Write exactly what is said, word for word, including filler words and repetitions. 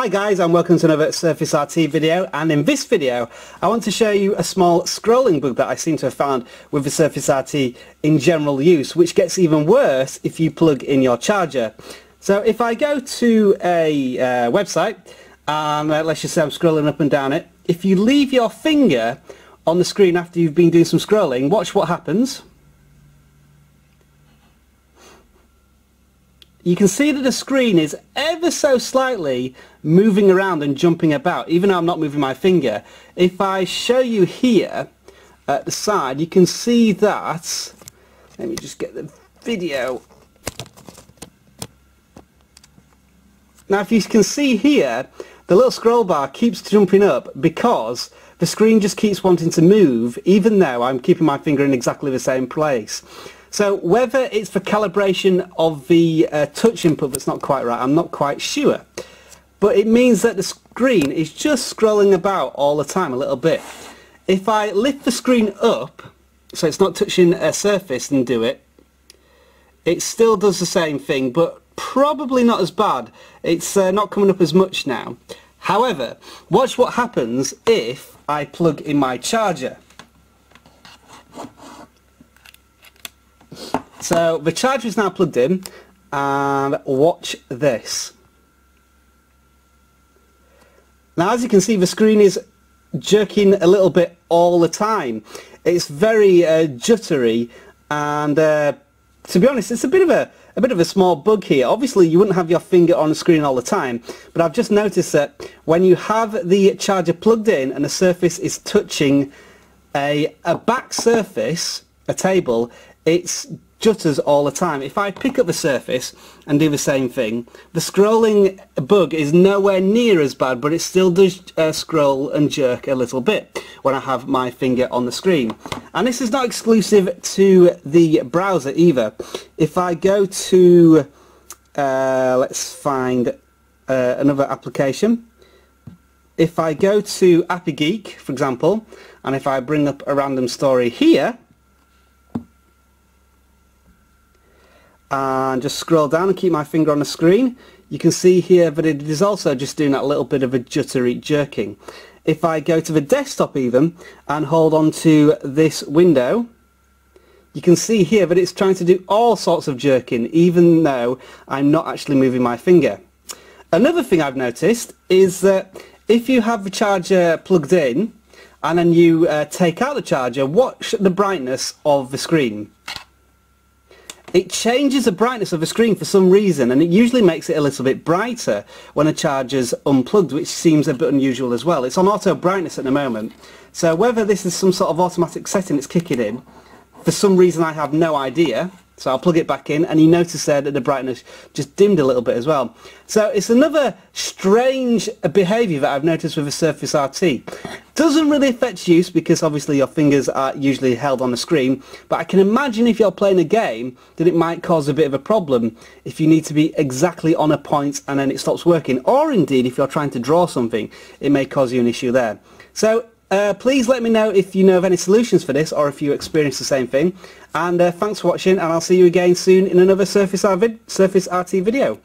Hi guys, and welcome to another Surface R T video, and in this video I want to show you a small scrolling bug that I seem to have found with the Surface R T in general use, which gets even worse if you plug in your charger. So if I go to a uh, website and uh, let's just say I'm scrolling up and down it, if you leave your finger on the screen after you've been doing some scrolling, watch what happens. You can see that the screen is ever so slightly moving around and jumping about, even though I'm not moving my finger. If I show you here at the side, you can see that, let me just get the video. Now if you can see here, the little scroll bar keeps jumping up because the screen just keeps wanting to move, even though I'm keeping my finger in exactly the same place. So whether it's for calibration of the uh, touch input that's not quite right, I'm not quite sure. But it means that the screen is just scrolling about all the time a little bit. If I lift the screen up, so it's not touching a surface, and do it, it still does the same thing, but probably not as bad. It's uh, not coming up as much now. However, watch what happens if I plug in my charger. So the charger is now plugged in, and watch this. Now as you can see, the screen is jerking a little bit all the time. It's very uh, jittery, and uh, to be honest, it's a bit of a, a bit of a small bug here. Obviously you wouldn't have your finger on the screen all the time, but I've just noticed that when you have the charger plugged in and the surface is touching a, a back surface, a table, it jutters all the time. If I pick up the surface and do the same thing, the scrolling bug is nowhere near as bad, but it still does uh, scroll and jerk a little bit when I have my finger on the screen. And this is not exclusive to the browser either. If I go to, uh, let's find uh, another application. If I go to AppyGeek, for example, and if I bring up a random story here, and just scroll down and keep my finger on the screen, you can see here that it is also just doing that little bit of a jittery jerking. If I go to the desktop even and hold on to this window, you can see here that it's trying to do all sorts of jerking, even though I'm not actually moving my finger. Another thing I've noticed is that if you have the charger plugged in and then you uh, take out the charger, watch the brightness of the screen. It changes the brightness of the screen for some reason, and it usually makes it a little bit brighter when a charger's unplugged, which seems a bit unusual as well. It's on auto brightness at the moment, so whether this is some sort of automatic setting that's kicking in, for some reason I have no idea. So I'll plug it back in, and you notice there that the brightness just dimmed a little bit as well. So it's another strange behaviour that I've noticed with the Surface R T. Doesn't really affect use because obviously your fingers are usually held on the screen, but I can imagine if you're playing a game that it might cause a bit of a problem if you need to be exactly on a point and then it stops working, or indeed if you're trying to draw something, it may cause you an issue there. So Uh, please let me know if you know of any solutions for this, or if you experience the same thing. And uh, thanks for watching, and I'll see you again soon in another Surface R T video.